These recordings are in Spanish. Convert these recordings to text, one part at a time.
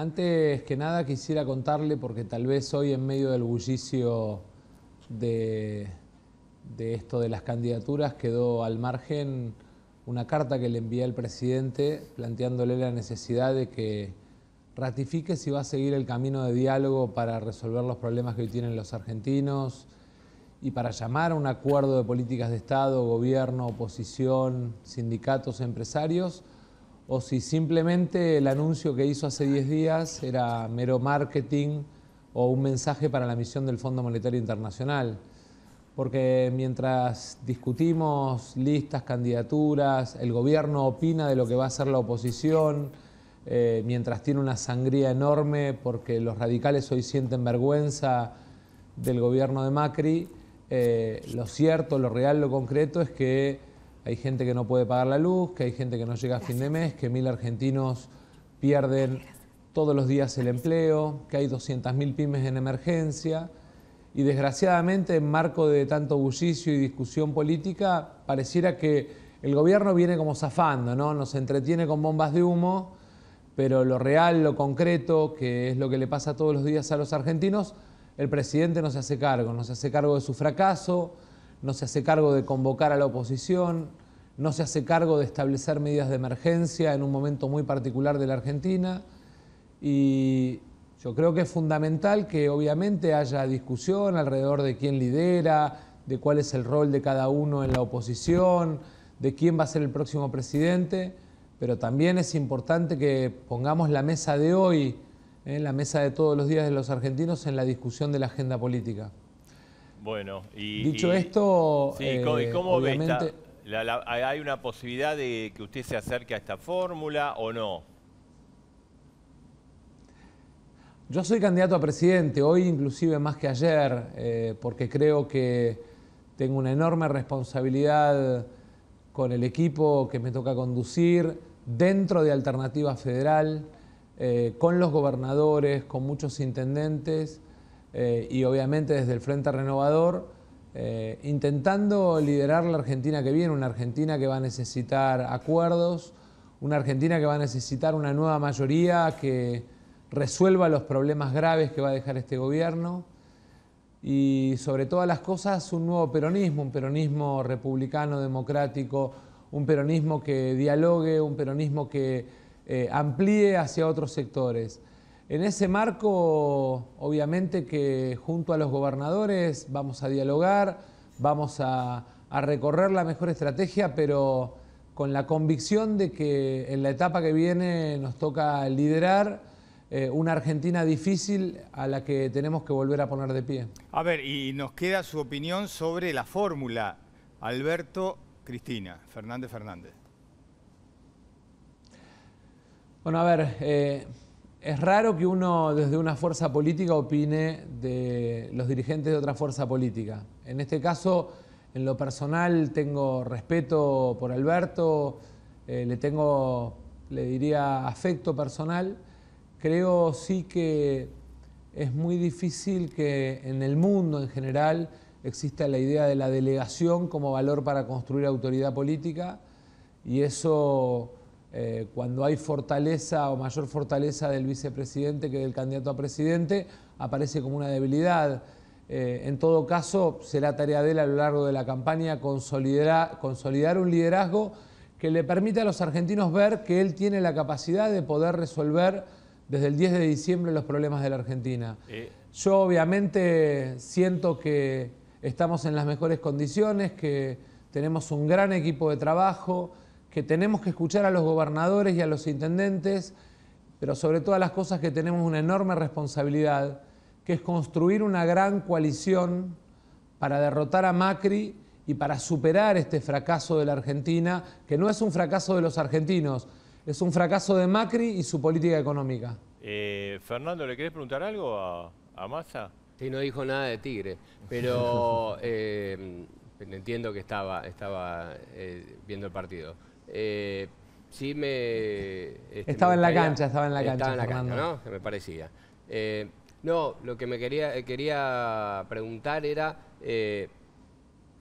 Antes que nada quisiera contarle, porque tal vez hoy en medio del bullicio de esto de las candidaturas quedó al margen una carta que le envié al presidente planteándole la necesidad de que ratifique si va a seguir el camino de diálogo para resolver los problemas que hoy tienen los argentinos y para llamar a un acuerdo de políticas de Estado, gobierno, oposición, sindicatos, empresarios, o si simplemente el anuncio que hizo hace 10 días era mero marketing o un mensaje para la misión del Fondo Monetario Internacional. Porque mientras discutimos listas, candidaturas, el gobierno opina de lo que va a hacer la oposición, mientras tiene una sangría enorme porque los radicales hoy sienten vergüenza del gobierno de Macri, lo cierto, lo real, lo concreto es que hay gente que no puede pagar la luz, que hay gente que no llega a fin de mes, que 1.000 argentinos pierden todos los días el empleo, que hay 200.000 pymes en emergencia y desgraciadamente en marco de tanto bullicio y discusión política pareciera que el gobierno viene como zafando, ¿no? Nos entretiene con bombas de humo, pero lo real, lo concreto, que es lo que le pasa todos los días a los argentinos, el presidente no se hace cargo, no se hace cargo de su fracaso, no se hace cargo de convocar a la oposición, no se hace cargo de establecer medidas de emergencia en un momento muy particular de la Argentina. Y yo creo que es fundamental que obviamente haya discusión alrededor de quién lidera, de cuál es el rol de cada uno en la oposición, de quién va a ser el próximo presidente, pero también es importante que pongamos la mesa de hoy, la mesa de todos los días de los argentinos, en la discusión de la agenda política. Bueno, y dicho esto, sí, ¿cómo obviamente ve hay una posibilidad de que usted se acerque a esta fórmula o no? Yo soy candidato a presidente, hoy inclusive más que ayer, porque creo que tengo una enorme responsabilidad con el equipo que me toca conducir dentro de Alternativa Federal, con los gobernadores, con muchos intendentes, y obviamente desde el Frente Renovador, intentando liderar la Argentina que viene, una Argentina que va a necesitar acuerdos, una Argentina que va a necesitar una nueva mayoría que resuelva los problemas graves que va a dejar este gobierno y sobre todas las cosas un nuevo peronismo, un peronismo republicano, democrático, un peronismo que dialogue, un peronismo que amplíe hacia otros sectores. En ese marco, obviamente que junto a los gobernadores vamos a dialogar, vamos a recorrer la mejor estrategia, pero con la convicción de que en la etapa que viene nos toca liderar una Argentina difícil a la que tenemos que volver a poner de pie. A ver, y nos queda su opinión sobre la fórmula Alberto Fernández. Bueno, a ver, es raro que uno desde una fuerza política opine de los dirigentes de otra fuerza política. En este caso, en lo personal, tengo respeto por Alberto, le tengo, le diría, afecto personal. Creo sí que es muy difícil que en el mundo en general exista la idea de la delegación como valor para construir autoridad política y eso, cuando hay fortaleza o mayor fortaleza del vicepresidente que del candidato a presidente, aparece como una debilidad. En todo caso, será tarea de él a lo largo de la campaña consolidar un liderazgo que le permita a los argentinos ver que él tiene la capacidad de poder resolver desde el 10 de diciembre los problemas de la Argentina. Yo obviamente siento que estamos en las mejores condiciones, que tenemos un gran equipo de trabajo, que tenemos que escuchar a los gobernadores y a los intendentes, pero sobre todas las cosas que tenemos una enorme responsabilidad, que es construir una gran coalición para derrotar a Macri y para superar este fracaso de la Argentina, que no es un fracaso de los argentinos, es un fracaso de Macri y su política económica. Fernando, ¿le querés preguntar algo a Massa? Sí, no dijo nada de Tigre, pero entiendo que estaba viendo el partido. Sí estaba en la cancha, ¿no? Que me parecía. No, lo que me quería preguntar era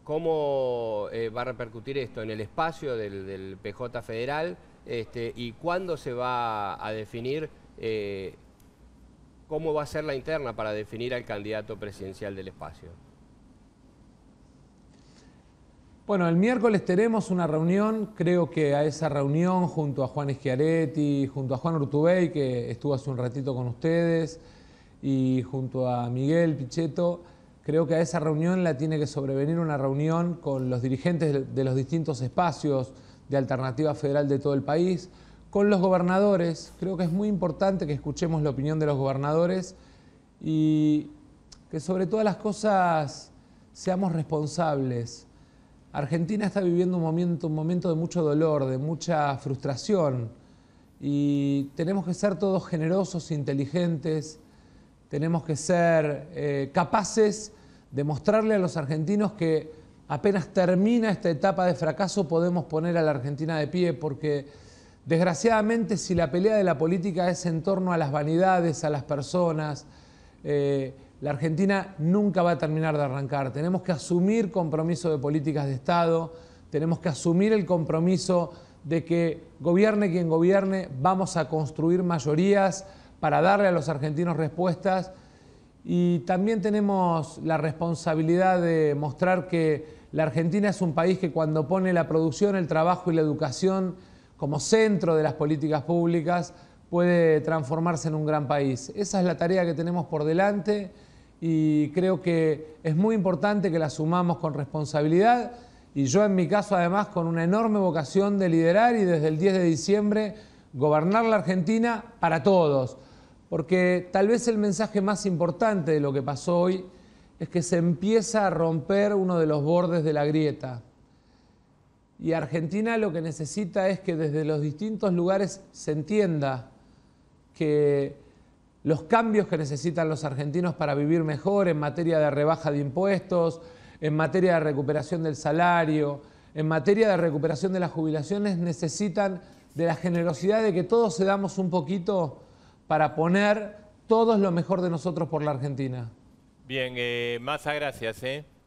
cómo va a repercutir esto en el espacio del PJ Federal y cuándo se va a definir ¿cómo va a ser la interna para definir al candidato presidencial del espacio? Bueno, el miércoles tenemos una reunión, creo que a esa reunión junto a Juan Schiaretti, junto a Juan Urtubey, que estuvo hace un ratito con ustedes, y junto a Miguel Pichetto, creo que a esa reunión la tiene que sobrevenir una reunión con los dirigentes de los distintos espacios de Alternativa Federal de todo el país, con los gobernadores. Creo que es muy importante que escuchemos la opinión de los gobernadores y que sobre todas las cosas seamos responsables. Argentina está viviendo un momento de mucho dolor, de mucha frustración, y tenemos que ser todos generosos, inteligentes. Tenemos que ser capaces de mostrarle a los argentinos que apenas termina esta etapa de fracaso podemos poner a la Argentina de pie, porque desgraciadamente si la pelea de la política es en torno a las vanidades, a las personas, la Argentina nunca va a terminar de arrancar. Tenemos que asumir compromiso de políticas de Estado, tenemos que asumir el compromiso de que gobierne quien gobierne, vamos a construir mayorías para darle a los argentinos respuestas, y también tenemos la responsabilidad de mostrar que la Argentina es un país que cuando pone la producción, el trabajo y la educación como centro de las políticas públicas puede transformarse en un gran país. Esa es la tarea que tenemos por delante y creo que es muy importante que la asumamos con responsabilidad, y yo en mi caso además con una enorme vocación de liderar y desde el 10 de diciembre gobernar la Argentina para todos. Porque tal vez el mensaje más importante de lo que pasó hoy es que se empieza a romper uno de los bordes de la grieta. Y Argentina lo que necesita es que desde los distintos lugares se entienda que los cambios que necesitan los argentinos para vivir mejor en materia de rebaja de impuestos, en materia de recuperación del salario, en materia de recuperación de las jubilaciones, necesitan de la generosidad de que todos cedamos un poquito para poner todos lo mejor de nosotros por la Argentina. Bien, Massa, gracias.